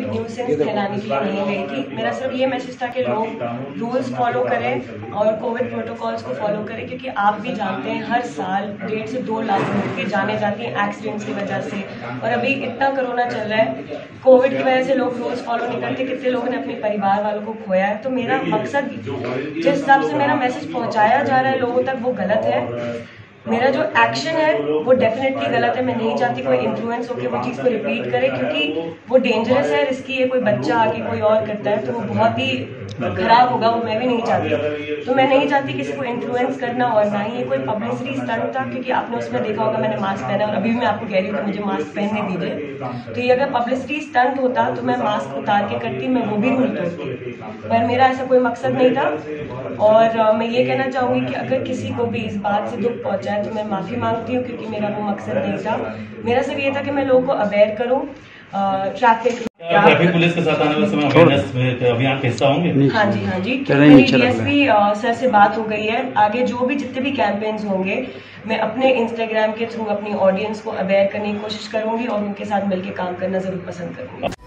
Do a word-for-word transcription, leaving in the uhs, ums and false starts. Public nuisance फैलाने के लिए नहीं गई थी। मेरा सिर्फ ये मैसेज था कि लोग रूल्स फॉलो करें और कोविड प्रोटोकॉल्स को फॉलो करें, क्योंकि आप भी जानते हैं हर साल डेढ़ से दो लाख लोग की जाने जाती हैं एक्सीडेंट्स की वजह से, और अभी इतना कोरोना चल रहा है, कोविड की वजह से लोग रूल्स फॉलो नहीं करते, कितने लोगों ने अपने परिवार वालों को खोया है। तो मेरा मकसद, जिस हिसाब से मेरा मैसेज पहुँचाया जा रहा है लोगों तक, वो गलत है। मेरा जो एक्शन है वो डेफिनेटली गलत है। मैं नहीं चाहती कोई इन्फ्लुएंस होकर वो चीज़ को रिपीट करे, क्योंकि वो डेंजरस है, रिस्की है। कोई बच्चा आके कोई और करता है तो वो बहुत ही खराब होगा, वो मैं भी नहीं चाहती। तो मैं नहीं चाहती किसी को इन्फ्लुएंस करना, और ना ही ये कोई पब्लिसिटी स्टंट था, क्योंकि आपने उसमें देखा होगा मैंने मास्क पहना, और अभी भी मैं आपको कह रही हूँ कि मुझे मास्क पहनने दीजिए। तो ये अगर पब्लिसिटी स्टंट होता तो मैं मास्क उतार के करती, मैं वो भी रूल तोड़ती, पर मेरा ऐसा कोई मकसद नहीं था। और मैं ये कहना चाहूँगी कि अगर किसी को भी इस बात से दुख पहुँचा तो मैं माफ़ी मांगती हूँ, क्योंकि मेरा वो मकसद नहीं था। मेरा सिर्फ ये था कि मैं लोगों को अवेयर करूँ। ट्रैफिक ट्रैफिक पुलिस के साथ आने वाले समय अवेयरनेस अभियान का हिस्सा होंगे। हाँ जी, हाँ जी। डीएसपी सर से बात हो गई है। आगे जो भी जितने भी कैंपेन्स होंगे, मैं अपने इंस्टाग्राम के थ्रू अपनी ऑडियंस को अवेयर करने की कोशिश करूंगी और उनके साथ मिलकर काम करना जरूर पसंद करूंगी।